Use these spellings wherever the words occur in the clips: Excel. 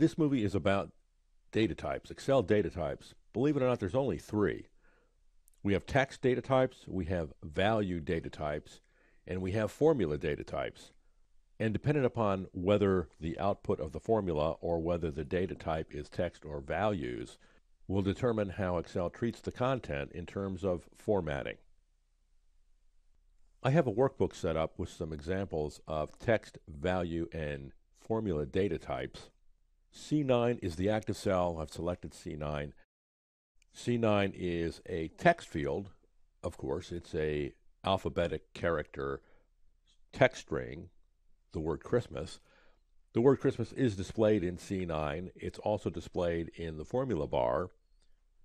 This movie is about data types, Excel data types. Believe it or not, there's only three. We have text data types, we have value data types, and we have formula data types. And depending upon whether the output of the formula or whether the data type is text or values will determine how Excel treats the content in terms of formatting. I have a workbook set up with some examples of text, value, and formula data types. C9 is the active cell. I've selected C9. C9 is a text field. Of course, it's a alphabetic character text string, the word Christmas. The word Christmas is displayed in C9. It's also displayed in the formula bar.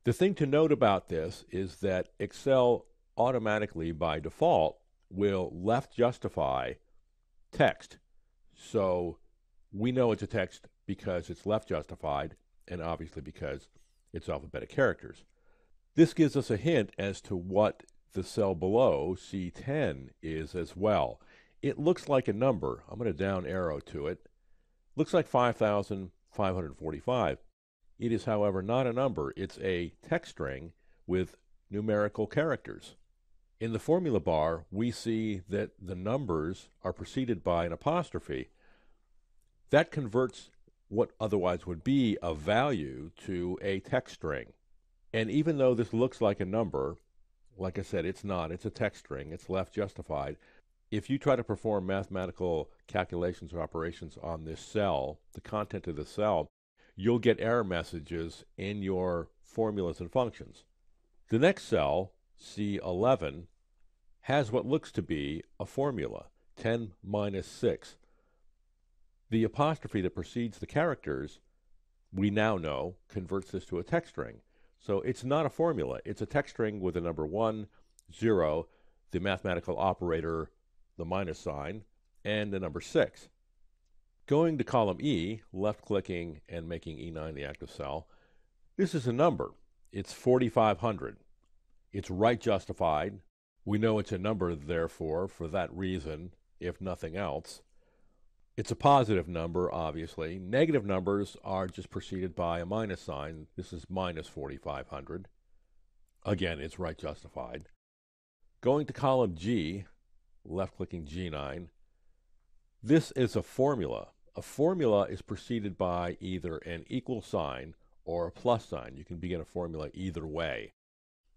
The thing to note about this is that Excel automatically, by default, will left justify text. So we know it's a text because it's left justified and obviously because it's alphabetic characters. This gives us a hint as to what the cell below, C10, is as well. It looks like a number. I'm going to down arrow to it. Looks like 5,545. It is, however, not a number. It's a text string with numerical characters. In the formula bar, we see that the numbers are preceded by an apostrophe. That converts what otherwise would be a value to a text string. And even though this looks like a number, like I said, it's not. It's a text string. It's left justified. If you try to perform mathematical calculations or operations on this cell, the content of the cell, you'll get error messages in your formulas and functions. The next cell, C11, has what looks to be a formula, 10 minus 6. The apostrophe that precedes the characters, we now know, converts this to a text string. So it's not a formula. It's a text string with a number 1, 0, the mathematical operator, the minus sign, and the number 6. Going to column E, left-clicking and making E9 the active cell, this is a number. It's 4,500. It's right justified. We know it's a number, therefore, for that reason, if nothing else. It's a positive number, obviously. Negative numbers are just preceded by a minus sign. This is minus 4,500. Again, it's right justified. Going to column G, left-clicking G9, this is a formula. A formula is preceded by either an equal sign or a plus sign. You can begin a formula either way.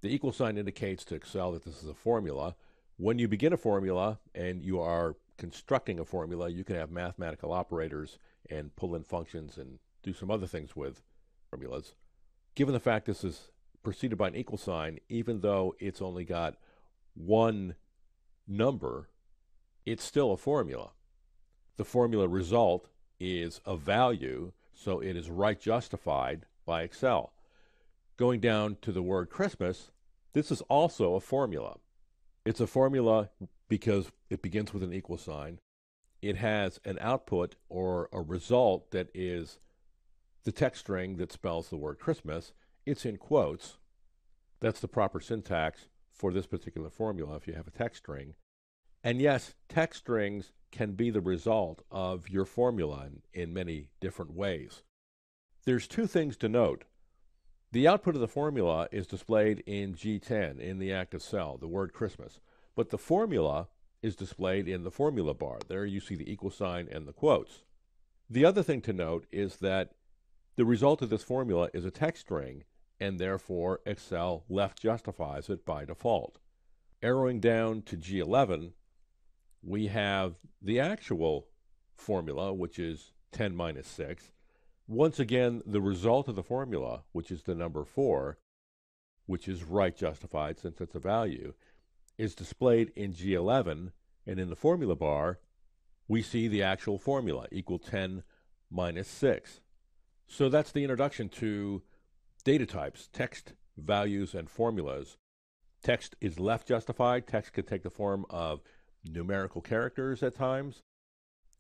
The equal sign indicates to Excel that this is a formula. When you begin a formula and you are constructing a formula, you can have mathematical operators and pull in functions and do some other things with formulas. Given the fact this is preceded by an equal sign, even though it's only got one number, it's still a formula. The formula result is a value, so it is right justified by Excel. Going down to the word Christmas, this is also a formula. It's a formula because it begins with an equal sign. It has an output or a result that is the text string that spells the word Christmas. It's in quotes. That's the proper syntax for this particular formula if you have a text string. And yes, text strings can be the result of your formula in many different ways. There's two things to note. The output of the formula is displayed in G10 in the active cell, the word Christmas, but the formula is displayed in the formula bar. There you see the equal sign and the quotes. The other thing to note is that the result of this formula is a text string, and therefore Excel left justifies it by default. Arrowing down to G11, we have the actual formula, which is 10 minus 6. Once again, the result of the formula, which is the number 4, which is right justified since it's a value, is displayed in G11, and in the formula bar, we see the actual formula, equal 10 minus 6. So that's the introduction to data types, text, values, and formulas. Text is left justified. Text can take the form of numerical characters at times.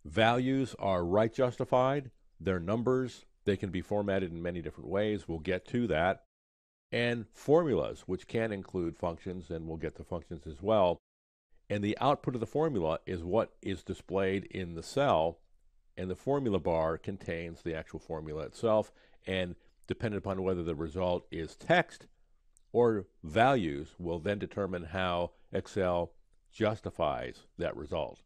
Values are right justified. They're numbers. They can be formatted in many different ways. We'll get to that. And formulas, which can include functions, and we'll get to functions as well. And the output of the formula is what is displayed in the cell and the formula bar contains the actual formula itself, and dependent upon whether the result is text or values will then determine how Excel justifies that result.